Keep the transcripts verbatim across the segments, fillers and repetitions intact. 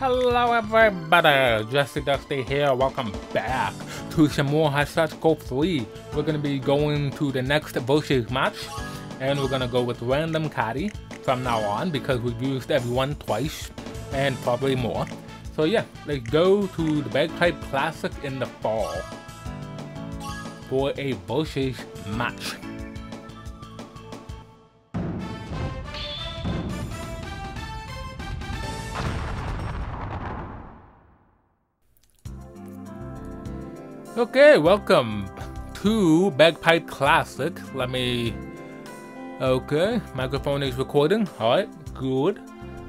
Hello everybody, Justy-Dusty here, welcome back to some more Hot Shots Golf three. We're going to be going to the next versus match, and we're going to go with Random Caddy from now on because we've used everyone twice, and probably more. So yeah, let's go to the Bagpipe Classic in the fall for a versus match. Okay, welcome to Bagpipe Classic. Let me... Okay, microphone is recording. Alright, good.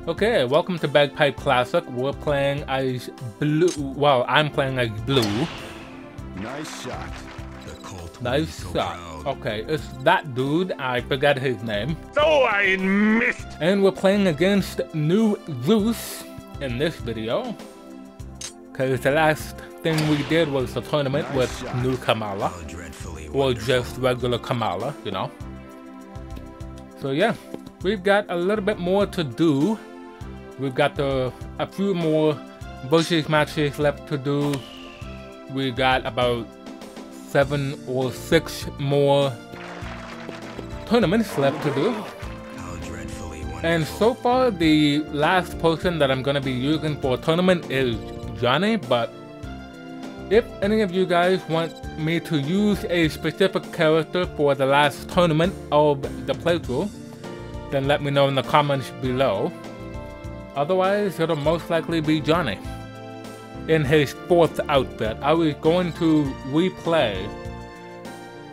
Okay, welcome to Bagpipe Classic. We're playing as Blue. Well, I'm playing as Blue. Nice shot. Nice shot. Okay, it's that dude. I forgot his name. So I missed. And we're playing against New Zeus in this video, because the last thing we did was the tournament nice with shot. New Kamala, or just regular Kamala, you know. So yeah, we've got a little bit more to do. We've got the, a few more versus matches left to do. We got about seven or six more tournaments left to do. And so far, the last person that I'm going to be using for a tournament is Johnny, but if any of you guys want me to use a specific character for the last tournament of the playthrough, then let me know in the comments below. Otherwise, it'll most likely be Johnny in his fourth outfit. I was going to replay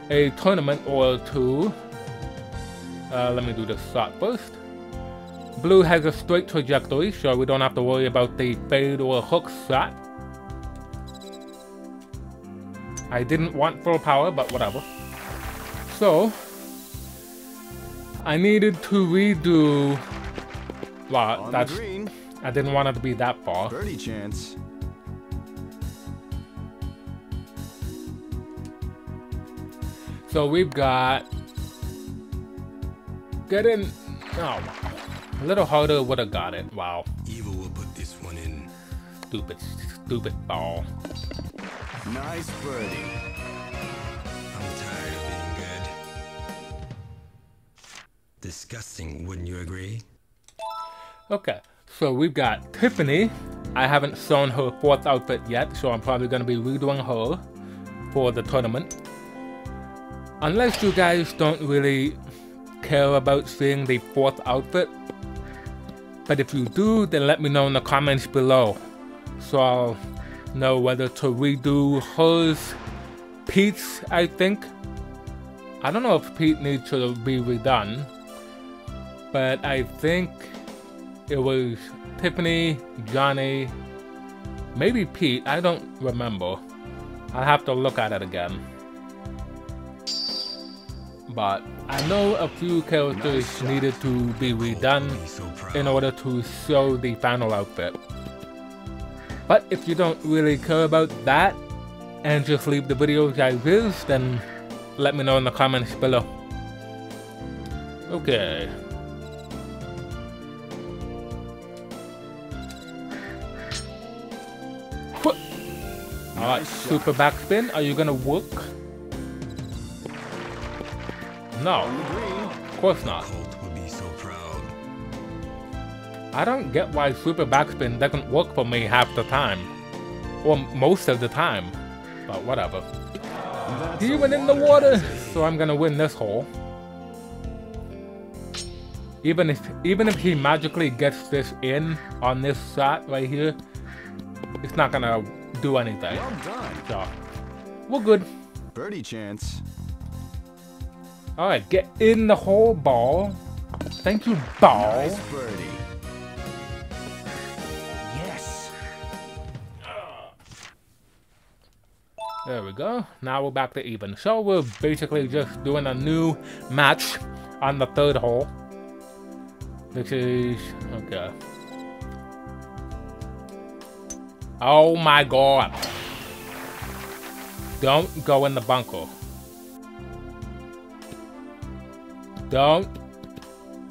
a tournament or two. Uh, let me do this shot first. Blue has a straight trajectory, so we don't have to worry about the fade or hook shot. I didn't want full power, but whatever. So, I needed to redo... Well, on that's... Green. I didn't want it to be that far. Birdie chance. So we've got... Get in... Oh, wow. A little harder would have got it. Wow. Evil will put this one in. Stupid, stupid ball. Nice birdie. I'm tired of being good. Disgusting, wouldn't you agree? Okay, so we've got Tiffany. I haven't shown her fourth outfit yet, so I'm probably going to be redoing her for the tournament. Unless you guys don't really care about seeing the fourth outfit. But if you do, then let me know in the comments below, so I'll know whether to redo hers. Pete's, I think. I don't know if Pete needs to be redone, but I think it was Tiffany, Johnny, maybe Pete. I don't remember. I'll have to look at it again. But I know a few characters needed to be redone in order to show the final outfit. But if you don't really care about that and just leave the video as is, then let me know in the comments below. Okay. Alright, super backspin. Are you gonna work? No, of course not. I don't get why super backspin doesn't work for me half the time, or most of the time, but whatever. Even in the water, so I'm gonna win this hole. Even if even if he magically gets this in on this shot right here, it's not gonna do anything. So we're good. Birdie chance. All right, get in the hole, ball. Thank you, ball. Nice birdie. There we go. Now we're back to even. So we're basically just doing a new match on the third hole, which is... okay. Oh my god. Don't go in the bunker. Don't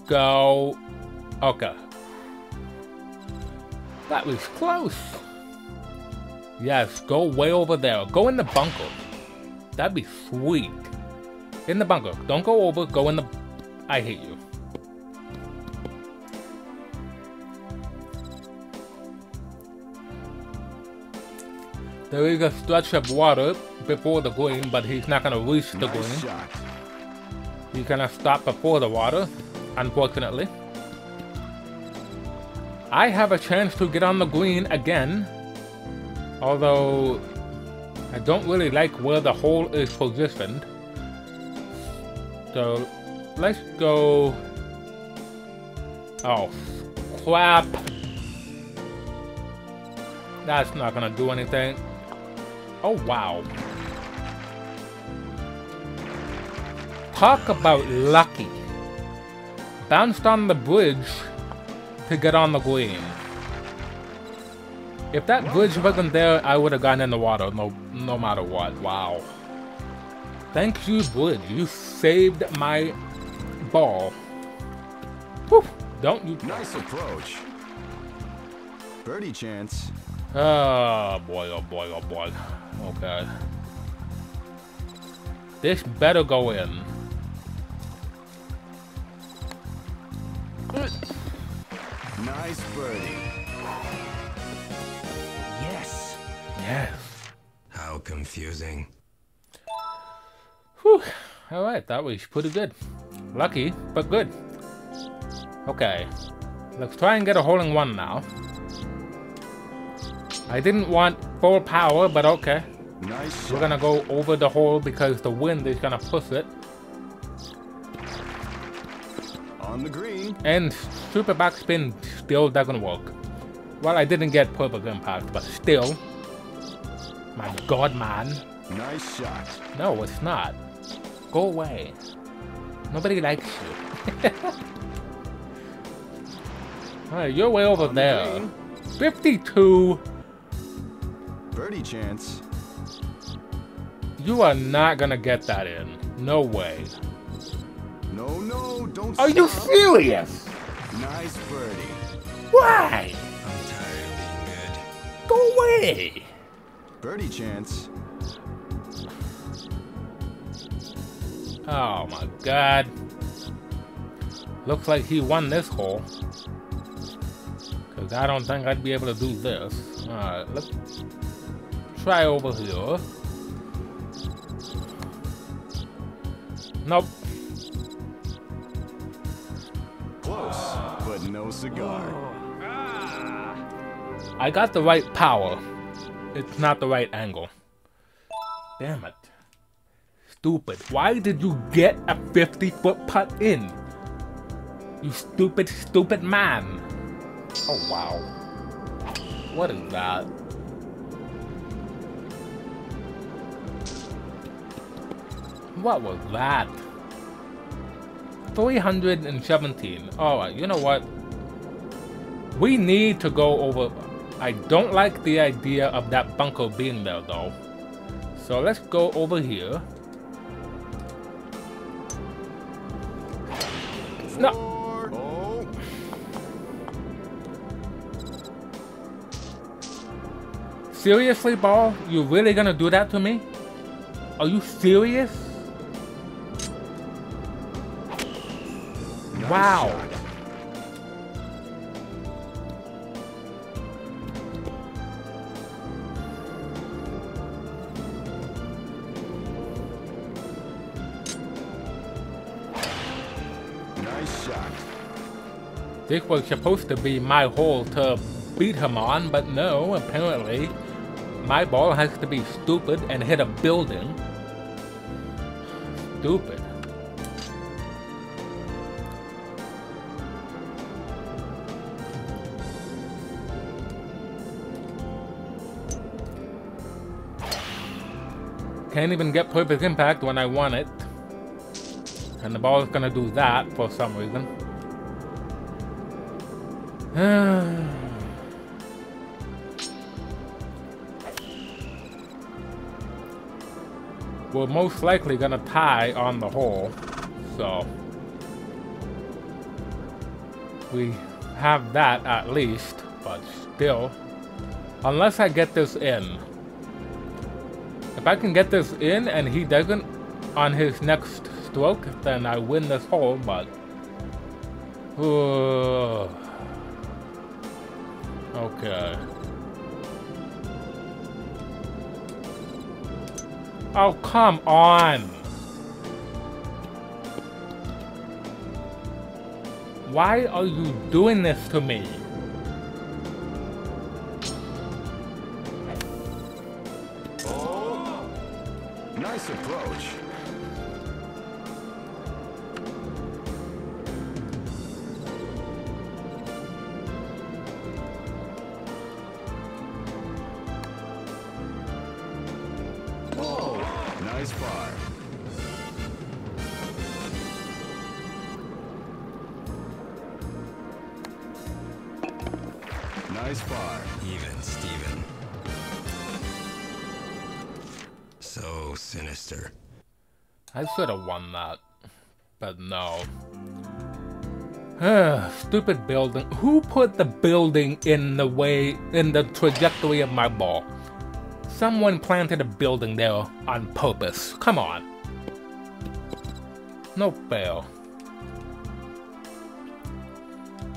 go... Okay. That was close. Yes, go way over there. Go in the bunker. That'd be sweet. In the bunker. Don't go over. Go in the... I hate you. There is a stretch of water before the green, but he's not going to reach the nice green. Shot. He's going to stop before the water, unfortunately. I have a chance to get on the green again, although I don't really like where the hole is positioned. So let's go... Oh, crap. That's not going to do anything. Oh, wow. Talk about lucky. Bounced on the bridge to get on the green. If that bridge wasn't there, I would have gotten in the water, no, no matter what. Wow. Thank you, bridge. You saved my ball. Whew. Don't you... Nice approach. Birdie chance. Oh boy, oh boy, oh boy. Okay. This better go in. Nice birdie. Yes. Yes. How confusing. Whew. Alright, that was pretty good. Lucky, but good. Okay. Let's try and get a hole-in-one now. I didn't want full power, but okay. Nice. We're gonna go over the hole because the wind is gonna push it. On the green. And super backspin still doesn't work. Well, I didn't get perfect impact, but still. My god, man. Nice shot. No, it's not. Go away. Nobody likes you. Alright, you're way over On there. The fifty-two. Birdie chance. You are not gonna get that in. No way. No, no, don't. Are stop. You serious? Nice birdie. Why? I'm tired of being good. Go away. Birdie chance. Oh my god. Looks like he won this hole. Cause I don't think I'd be able to do this. Alright, let's try over here. Nope. Close, but no cigar. I got the right power. It's not the right angle. Damn it. Stupid. Why did you get a fifty foot putt in? You stupid, stupid man. Oh, wow. What is that? What was that? three hundred seventeen. Alright, you know what? We need to go over... I don't like the idea of that bunker being there, though. So let's go over here. No! Oh. Seriously, ball? You really gonna do that to me? Are you serious? Wow. Nice shot. This was supposed to be my hole to beat him on, but no, apparently my ball has to be stupid and hit a building. Stupid. Can't even get perfect impact when I want it. And the ball is gonna do that for some reason. We're most likely gonna tie on the hole, so we have that at least. but still, unless I get this in. If I can get this in and he doesn't on his next stroke, then I win this hole, but... Ooh. Okay. Oh, come on! Why are you doing this to me? Oh, nice approach. Nice par. Even, Steven. So sinister. I should have won that, but no. Stupid building. Who put the building in the way, in the trajectory of my ball? Someone planted a building there on purpose. Come on. No fail.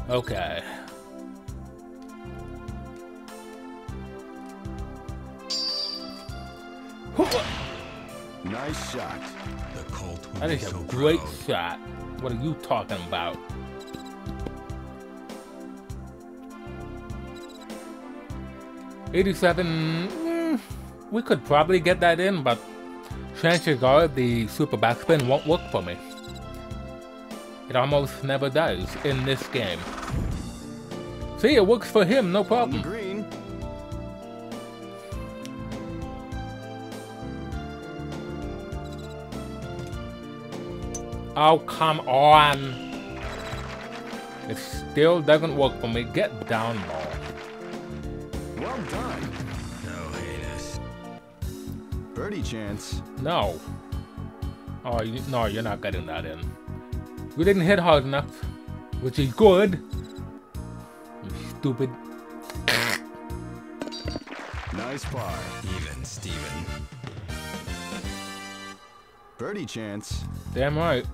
Okay. Nice shot. The Colt will be so proud. That is a great shot. What are you talking about? eighty-seven. Mm, we could probably get that in, but chances are the super backspin won't work for me. It almost never does in this game. See, it works for him, no problem. Oh, come on. It still doesn't work for me. Get down, ball. Well done. No haters. Birdie chance. No. Oh, you, no, you're not getting that in. You didn't hit hard enough, which is good. You stupid. Nice par. Even, Steven. Birdie chance. Damn right.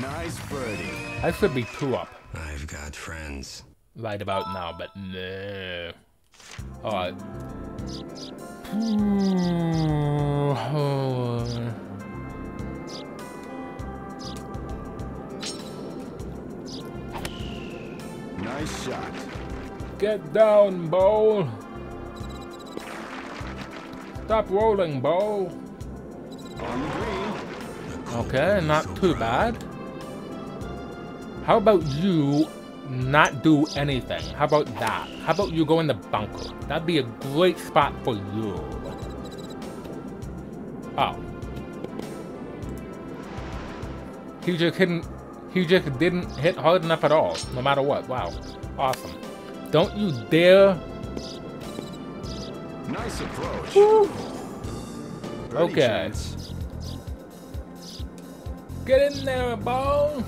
Nice birdie. I should be two up. I've got friends. Right about now, but no. Alright. Nice shot. Get down, Bo. Stop rolling, Bo. On the green. Okay, not too bad. How about you not do anything? How about that? How about you go in the bunker? That'd be a great spot for you. Oh. He just couldn't, he just didn't hit hard enough at all, no matter what. Wow. Awesome. Don't you dare. Nice approach. Woo. Okay. Get in there, ball.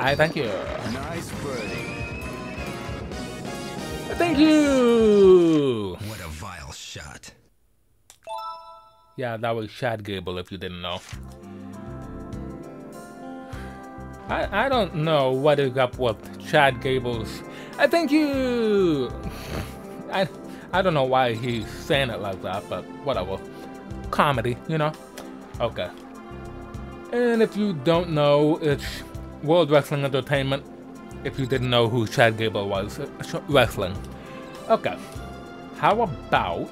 I thank you. Nice birdie. Thank you. What a vile shot. Yeah, that was Chad Gable, if you didn't know. I I don't know what is up with Chad Gable's. I thank you. I I don't know why he's saying it like that, but whatever. Comedy, you know. Okay. And if you don't know, it's World Wrestling Entertainment, if you didn't know who Chad Gable was, wrestling. Okay, how about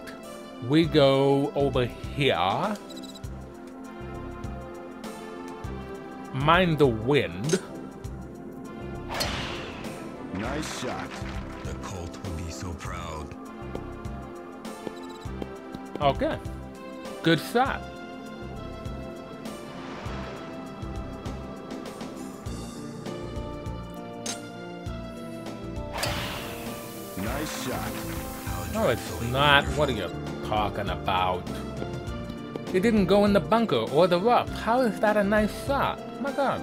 we go over here, mind the wind. Nice shot. The Colt will be so proud. Okay, good shot. Nice shot. No, it's not. What are you talking about? It didn't go in the bunker or the rough. How is that a nice shot? My God.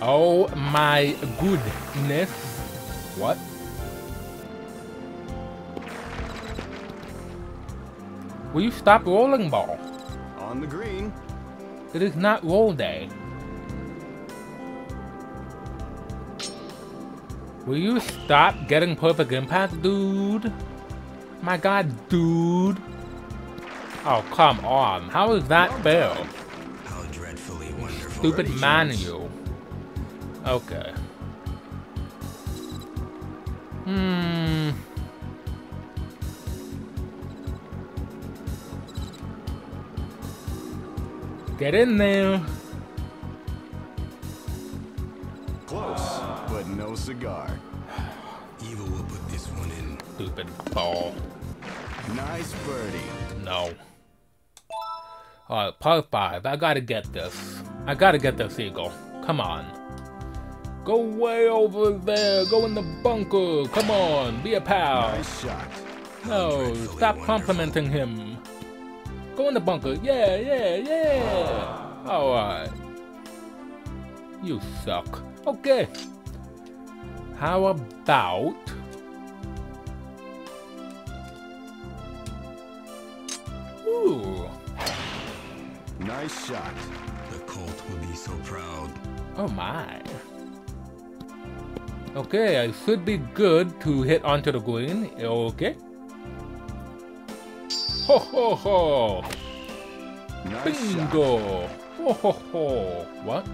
Oh my goodness. What? Will you stop rolling ball? On the green. It is not roll day. Will you stop getting perfect impact, dude? My god, dude. Oh, come on. How is that fair? How dreadfully wonderful. Stupid manual. Okay. Hmm. Get in there. Close, but no cigar. Evil will put this one in. Stupid ball. Nice birdie. No. Alright, par five. I gotta get this. I gotta get this eagle. Come on. Go way over there. Go in the bunker. Come on. Be a pal. Nice shot. No, stop wonderful. complimenting him. Go in the bunker, yeah, yeah, yeah. Alright. You suck. Okay. How about... Ooh. Nice shot. The Colt will be so proud. Oh my. Okay, I should be good to hit onto the green. Okay. Ho ho ho! Nice Bingo! Ho ho ho! What?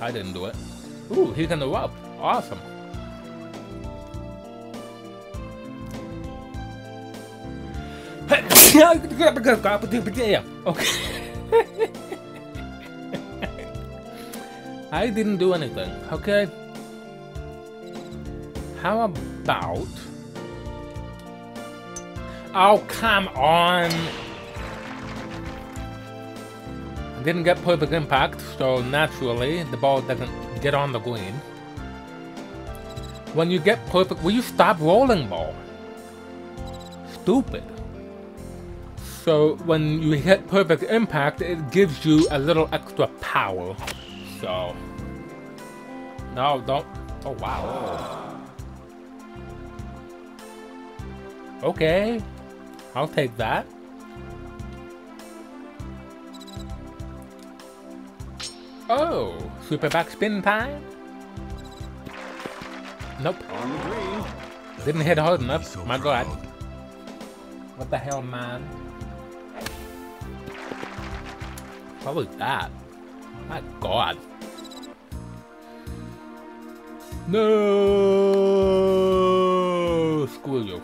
I didn't do it. Ooh, he's in the rough. Awesome. Okay. I didn't do anything. Okay. How about? Oh, come on! I didn't get perfect impact, so naturally the ball doesn't get on the green. When you get perfect, will you stop rolling ball? Stupid. So when you hit perfect impact, it gives you a little extra power. So... No, don't... Oh, wow. Okay. I'll take that. Oh, super backspin time? Nope. Didn't hit hard enough. My god. What the hell, man? What was that? My god. No! Screw you.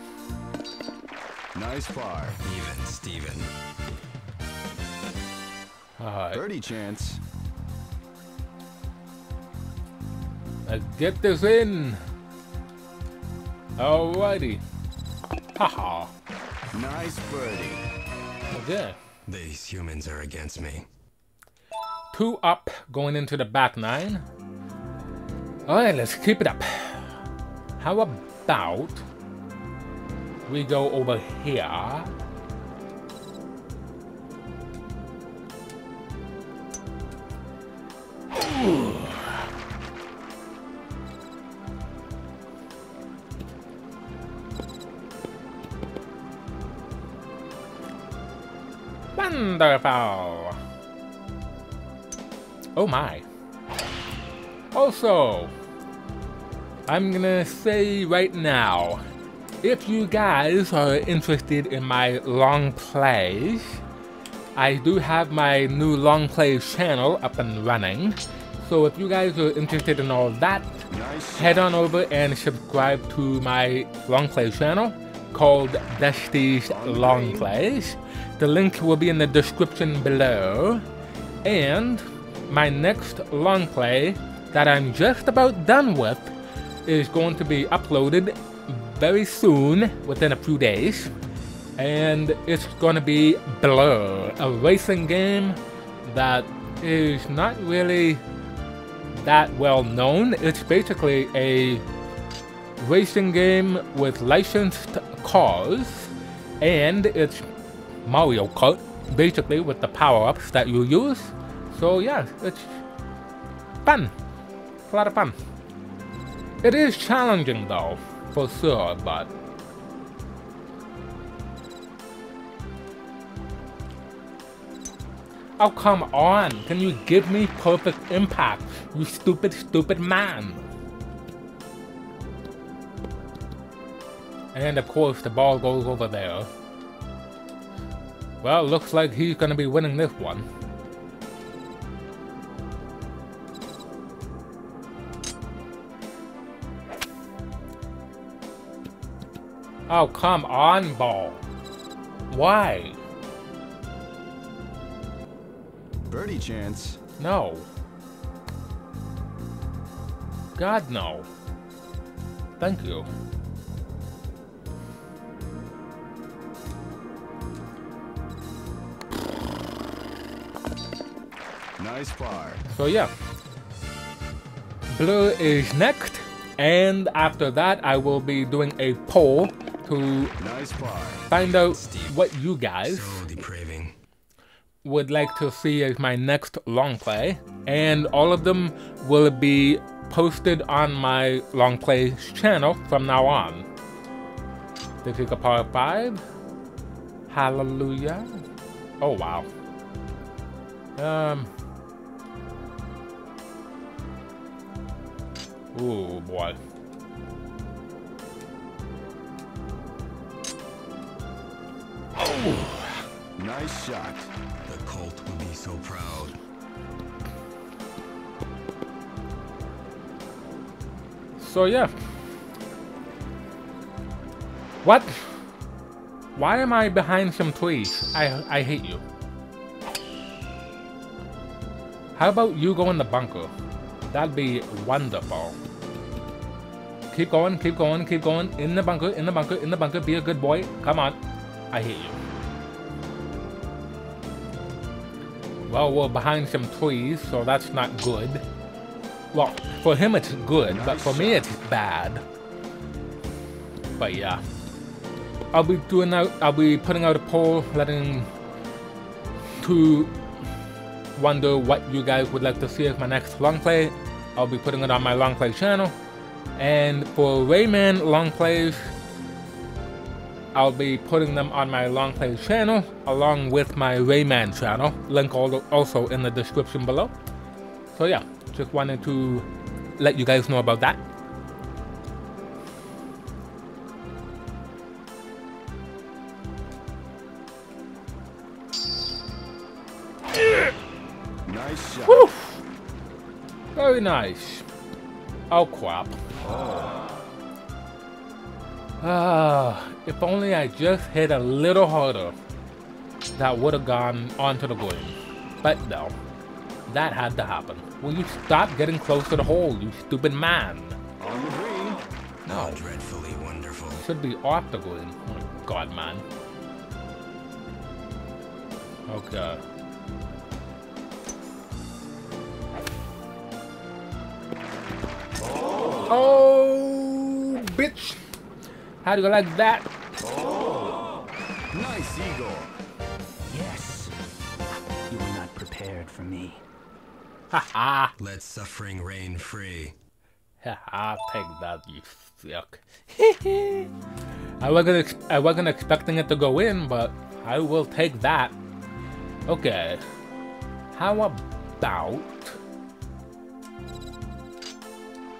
Nice par. Even Steven. Alright. Birdie chance. Let's get this in. Alrighty. Haha. -ha. Nice birdie. Okay. These humans are against me. Two up going into the back nine. Alright, let's keep it up. How about we go over here. Ooh. Wonderful. Oh my. Also, I'm gonna say right now, if you guys are interested in my long plays, I do have my new long plays channel up and running. So if you guys are interested in all that, head on over and subscribe to my long plays channel called Dusty's Long Plays. The link will be in the description below. And my next long play that I'm just about done with is going to be uploaded very soon, within a few days, and it's gonna be Blur, a racing game that is not really that well known. It's basically a racing game with licensed cars, and it's Mario Kart, basically, with the power-ups that you use. So yeah, it's fun. a lot of fun. It is challenging though, for sure, but oh, come on! Can you give me perfect impact, you stupid, stupid man? And of course, the ball goes over there. Well, looks like he's gonna be winning this one. Oh, come on, ball! Why? Birdie chance. No. God, no. Thank you. Nice par. So yeah. Blue is next, and after that I will be doing a poll to nice par. Find out Steve. What you guys so depraving. Would like to see as my next long play, and all of them will be posted on my long play channel from now on. This is a par five. Hallelujah. Oh wow. Um. Ooh boy. Oh. Nice shot. The Colt will be so proud. So yeah. What? Why am I behind some trees? I I hate you. How about you go in the bunker? That'd be wonderful. Keep going, keep going, keep going. In the bunker, in the bunker, in the bunker. Be a good boy. Come on. I hate you. Well, we're behind some trees, so that's not good. Well, for him it's good, nice, but for me it's bad. But yeah, I'll be doing out. I'll be putting out a poll, letting to wonder what you guys would like to see as my next long play. I'll be putting it on my long play channel, and for Rayman long plays, I'll be putting them on my long play channel along with my Rayman channel, link also in the description below. So yeah, just wanted to let you guys know about that. Nice shot. Woo! Very nice. Oh crap. Oh. Ah, uh, if only I just hit a little harder, that would have gone onto the green. But no, that had to happen. Will you stop getting close to the hole, you stupid man? On the green. No. Dreadfully wonderful. Should be off the green. Oh my god, man. Okay. Oh, oh bitch. How do you like that? Oh, nice eagle. Yes. You were not prepared for me. Ha ha. Let suffering reign free. Ha ha. Take that, you suck. I wasn't. I wasn't expecting it to go in, but I will take that. Okay. How about?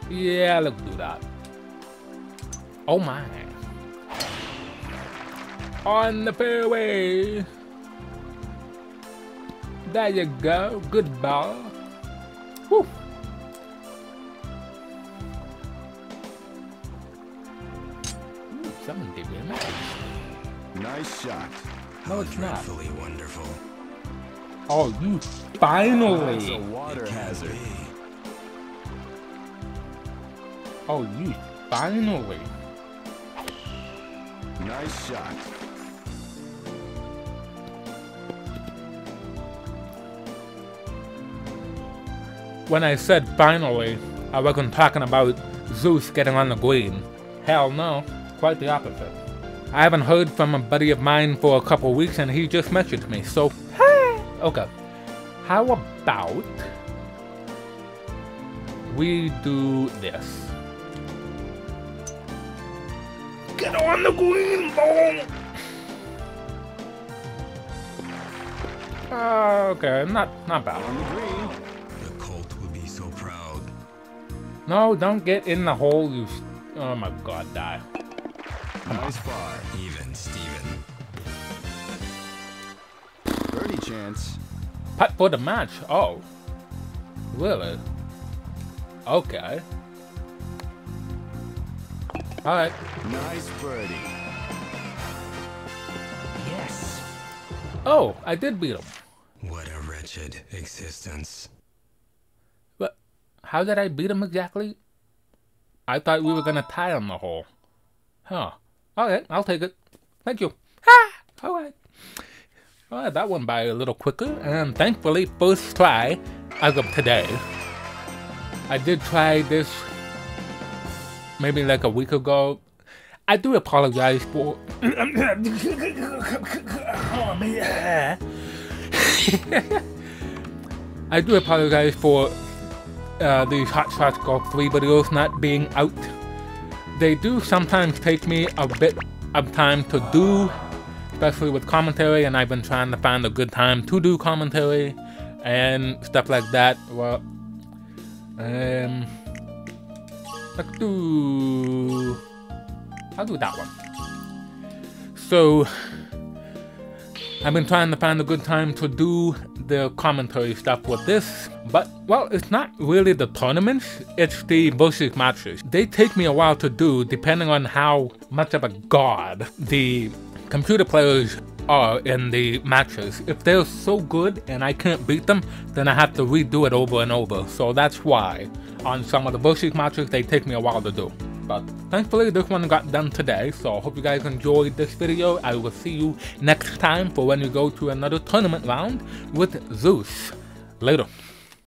Yeah, let's do that. Oh my. On the fairway. There you go. Good ball. Woo. Ooh, someone gave me a match. Nice shot. No, it's not. Wonderful. Oh, you finally. That's a water hazard. Oh, you finally. Nice shot. When I said finally, I wasn't talking about Zeus getting on the green. Hell no, quite the opposite. I haven't heard from a buddy of mine for a couple weeks and he just messaged me, so hey! Okay, how about we do this. Get on the green ball! Uh, okay, not not bad. The Colt would be so proud. No, don't get in the hole, you. Oh my God, die! Nice bar, even Steven. Birdie chance. Putt for the match. Oh, really? Okay. All right. Nice birdie. Yes. Oh, I did beat him. What a wretched existence. But how did I beat him exactly? I thought we were gonna tie on the hole. Huh. Alright, I'll take it. Thank you. Ha! Ah, Alright. Alright, that went by a little quicker, and thankfully, first try as of today. I did try this maybe like a week ago. I do apologize for I do apologize for uh, these Hot Shots Golf three videos not being out. They do sometimes take me a bit of time to do, especially with commentary, and I've been trying to find a good time to do commentary and stuff like that. Well, um, let's do... I'll do that one. So, I've been trying to find a good time to do the commentary stuff with this, but, well, it's not really the tournaments, it's the versus matches. They take me a while to do, depending on how much of a god the computer players are in the matches. If they're so good and I can't beat them, then I have to redo it over and over. So that's why, on some of the versus matches, they take me a while to do. But thankfully this one got done today, so I hope you guys enjoyed this video. I will see you next time for when we go to another tournament round with Zeus. Later.